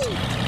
Oh.